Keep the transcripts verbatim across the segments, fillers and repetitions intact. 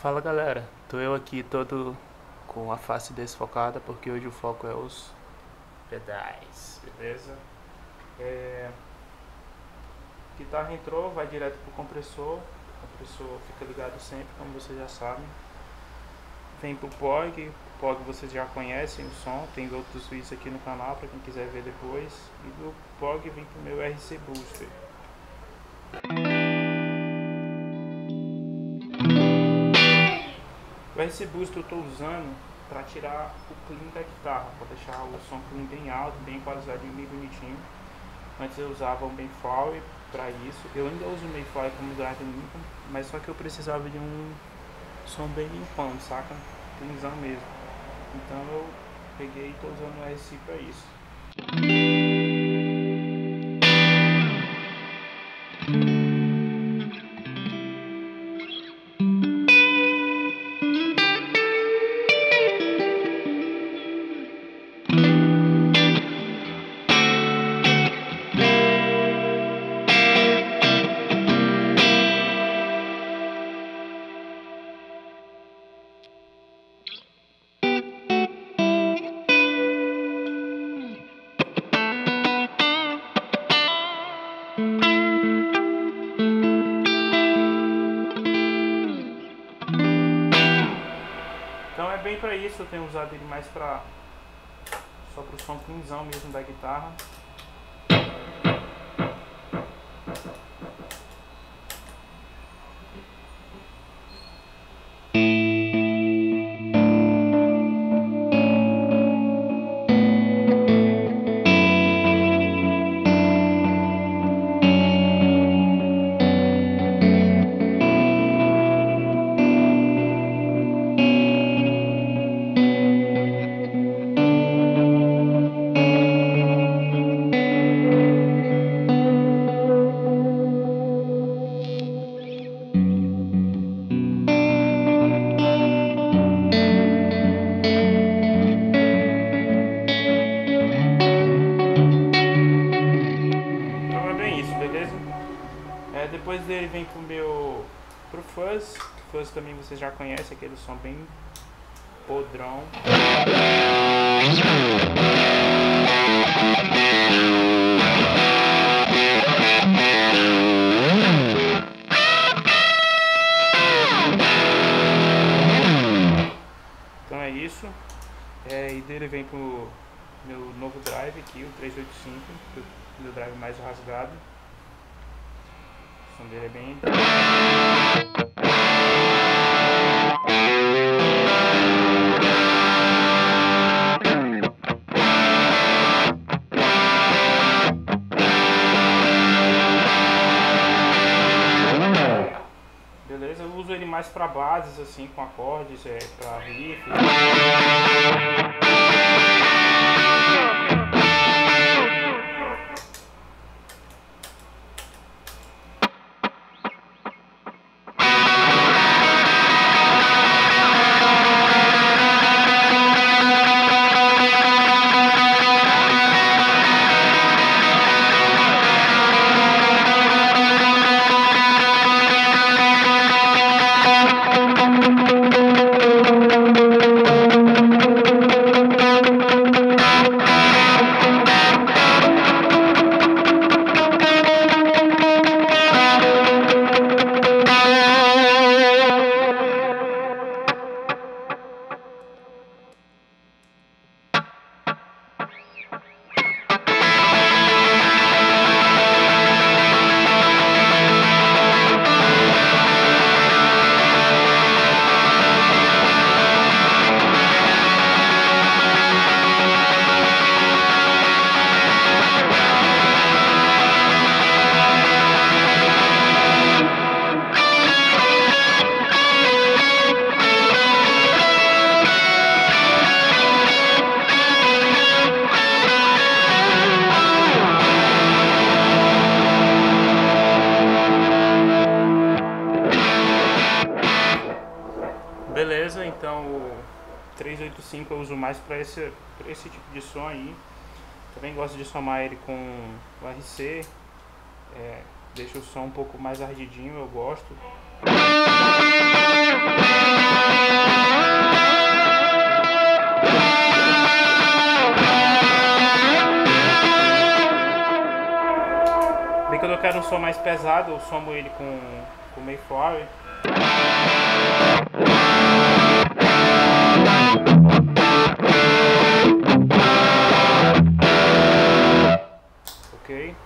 Fala galera, tô eu aqui todo com a face desfocada porque hoje o foco é os pedais, beleza? É... Guitarra entrou, vai direto pro compressor, o compressor fica ligado sempre, como vocês já sabem. Vem pro P O G, o P O G vocês já conhecem o som, tem outros vídeos aqui no canal para quem quiser ver depois. E do P O G vem pro meu R C Booster. O R C Boost eu estou usando para tirar o clean da guitarra, para deixar o som clean bem alto, bem equalizadinho, bem bonitinho. Antes eu usava um bemfoi para isso, eu ainda uso o Mayflower como drive limpo, mas só que eu precisava de um som bem limpão, saca? Cleanzão mesmo. Então eu peguei e estou usando o R C para isso. Então é bem para isso, eu tenho usado ele mais para só para o som cleanzão mesmo da guitarra. Depois dele vem pro meu pro fuzz, fuzz também vocês já conhecem, aquele som bem podrão. Então é isso, é, e dele vem pro meu novo drive aqui, o três oito cinco, meu drive mais rasgado. O som dele é bem... Beleza, eu uso ele mais para bases assim, com acordes, é, para riff. Beleza, então o três oito cinco eu uso mais para esse, pra esse tipo de som aí. Também gosto de somar ele com o R C, é, deixa o som um pouco mais ardidinho, eu gosto. mais pesado, eu somo ele com, com o Mayflower. Ok?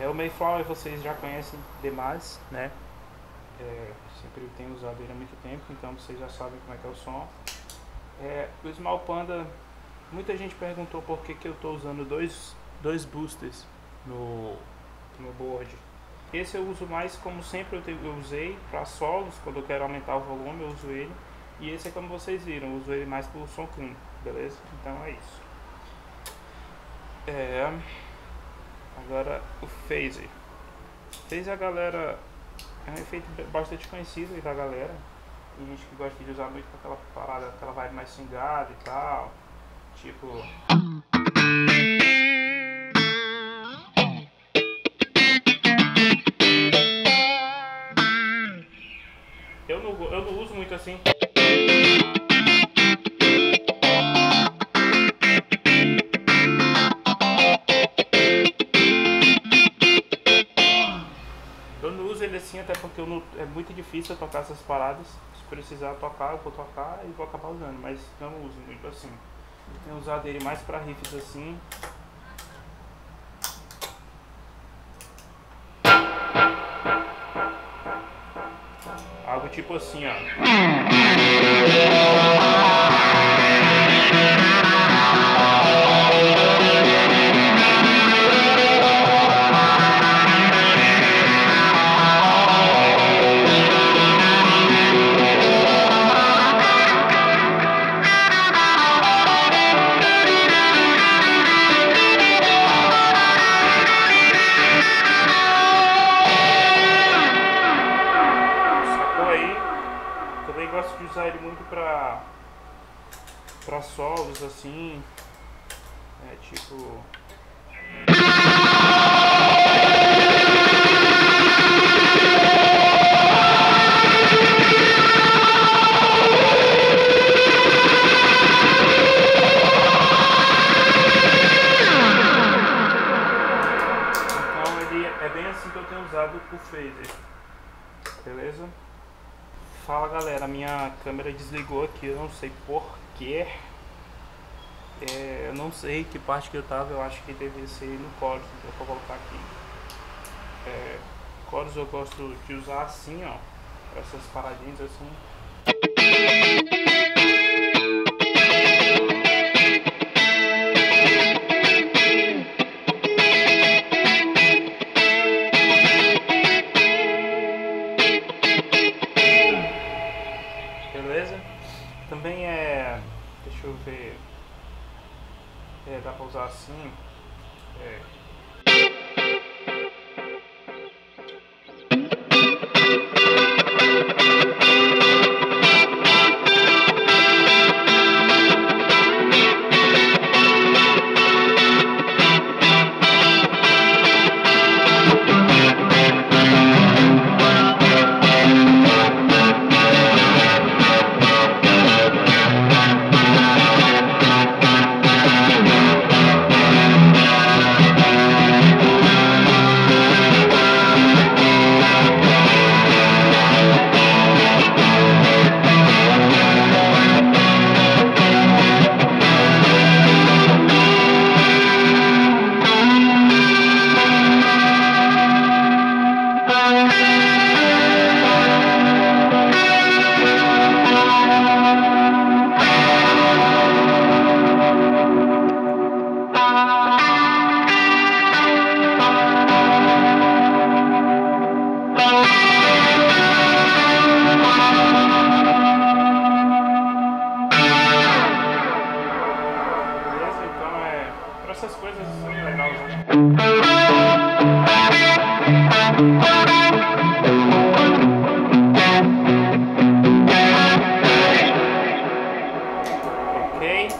É, o Mayflower vocês já conhecem demais, né? É, sempre tenho usado ele há muito tempo, então vocês já sabem como é que é o som. É, o Small Panda, muita gente perguntou por que, que eu estou usando dois, dois boosters no, no board. Esse eu uso mais, como sempre eu, te, eu usei, para solos, quando eu quero aumentar o volume eu uso ele. E esse é como vocês viram, eu uso ele mais pro som clean, beleza? Então é isso. É, agora o Phaser. Phaser, a galera, é um efeito bastante conhecido aí da galera. Tem gente que gosta de usar muito com aquela parada, aquela vibe mais singada e tal. Tipo... Eu não, eu não uso muito assim. Eu não uso ele assim, até porque eu não, é muito difícil eu tocar essas paradas. Se precisar tocar, eu vou tocar e vou acabar usando, mas não uso muito assim. Eu tenho usado ele mais pra riffs assim. Algo tipo assim, ó. Usar ele muito pra, pra solos assim, é tipo... Então ele é bem assim que eu tenho usado o Phaser, beleza? Fala galera, minha câmera desligou aqui, eu não sei porquê, é, eu não sei que parte que eu tava, eu acho que devia ser no chorus, então eu vou colocar aqui. É, chorus eu gosto de usar assim, ó, essas paradinhas assim. Também é, deixa eu ver, é, dá pra usar assim, é. Essas coisas são legais, né? Ok,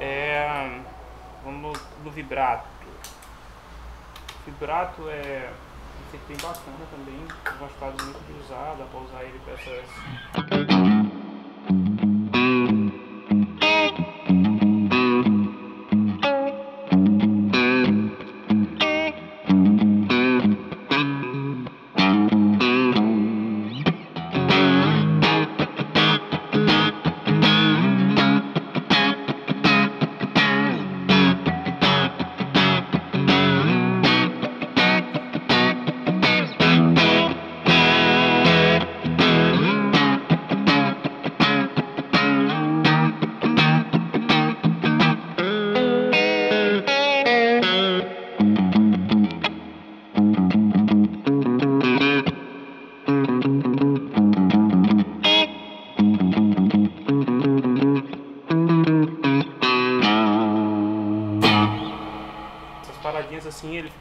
é, vamos no, no vibrato. Vibrato é bem bacana também, eu gosto muito de usar, dá pra usar ele pra essas...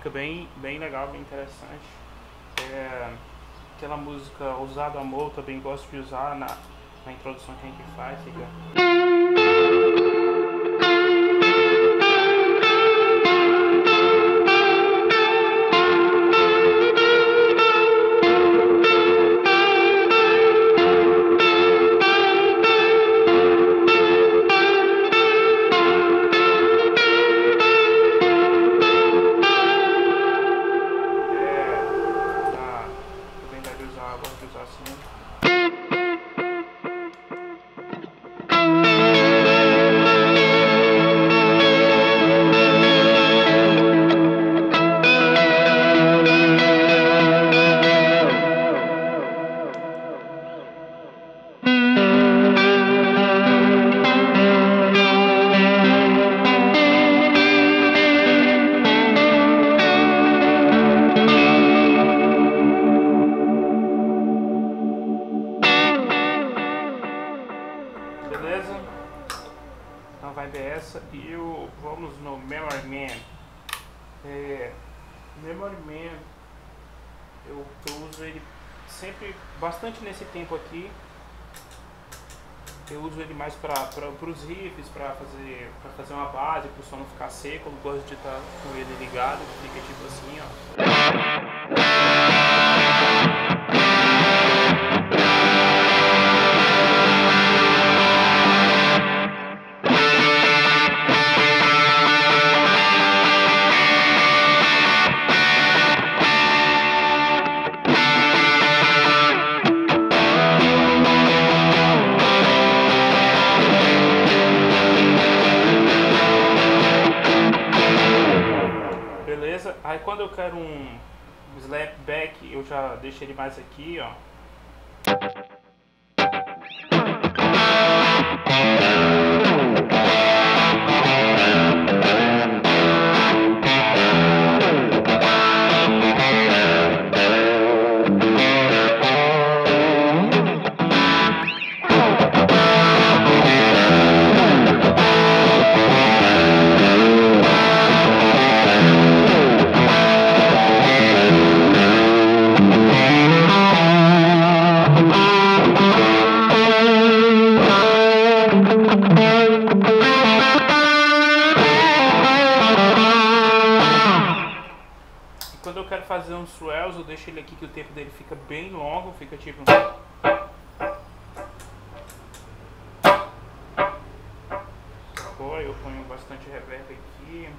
Fica bem, bem legal, bem interessante. É, aquela música Ousado Amor, também gosto de usar na, na introdução que a gente faz. Fica... Beleza? Então vai ver essa e eu, vamos no Memory Man. É, Memory Man eu, eu uso ele sempre bastante nesse tempo aqui. Eu uso ele mais para os riffs, para fazer, pra fazer uma base, para o som não ficar seco. Eu gosto de estar tá com ele ligado, fica tipo assim, ó. Aí quando eu quero um slapback, eu já deixo ele mais aqui, ó. Fazer uns swells, eu deixo ele aqui que o tempo dele fica bem longo, fica tipo... Eu ponho bastante reverb aqui.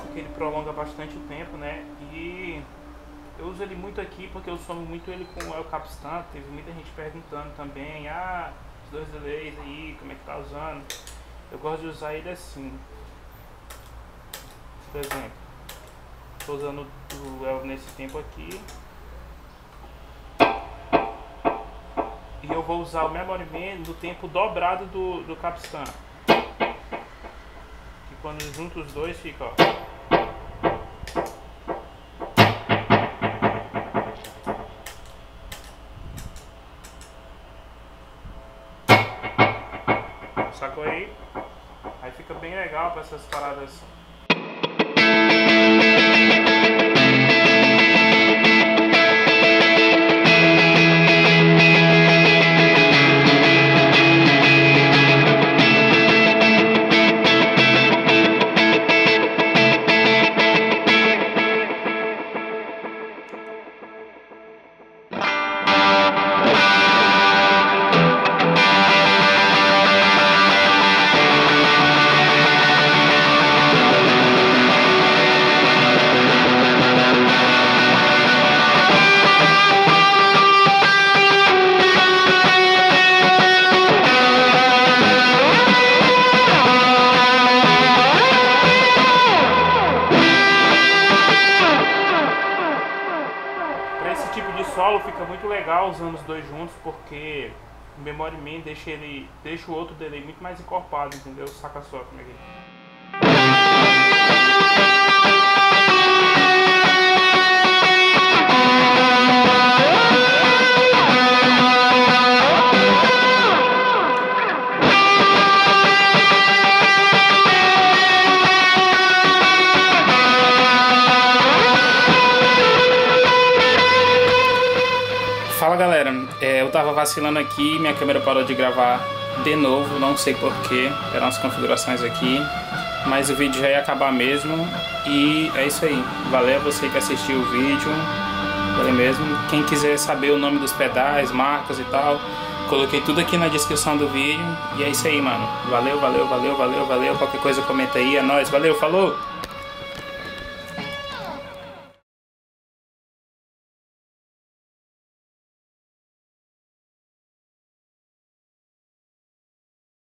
Porque ele prolonga bastante o tempo, né? E eu uso ele muito aqui porque eu somo muito ele com o El Capistan. Teve muita gente perguntando também, ah, os dois delays aí, como é que tá usando? Eu gosto de usar ele assim. Por exemplo, estou usando o El nesse tempo aqui. E eu vou usar o Memory Man no tempo dobrado do, do Capistan. Quando junto os dois fica, ó. Sacou aí? Aí fica bem legal para essas paradas. intervalo fica muito legal usando os dois juntos, porque o memory man deixa, ele, deixa o outro delay muito mais encorpado, entendeu? Saca só como é que... Fala galera, é, eu tava vacilando aqui, minha câmera parou de gravar de novo, não sei porquê, eram as configurações aqui, mas o vídeo já ia acabar mesmo e é isso aí, valeu você que assistiu o vídeo, valeu mesmo. Quem quiser saber o nome dos pedais, marcas e tal, coloquei tudo aqui na descrição do vídeo e é isso aí, mano, valeu, valeu, valeu, valeu, valeu, qualquer coisa comenta aí, é nóis, valeu, falou!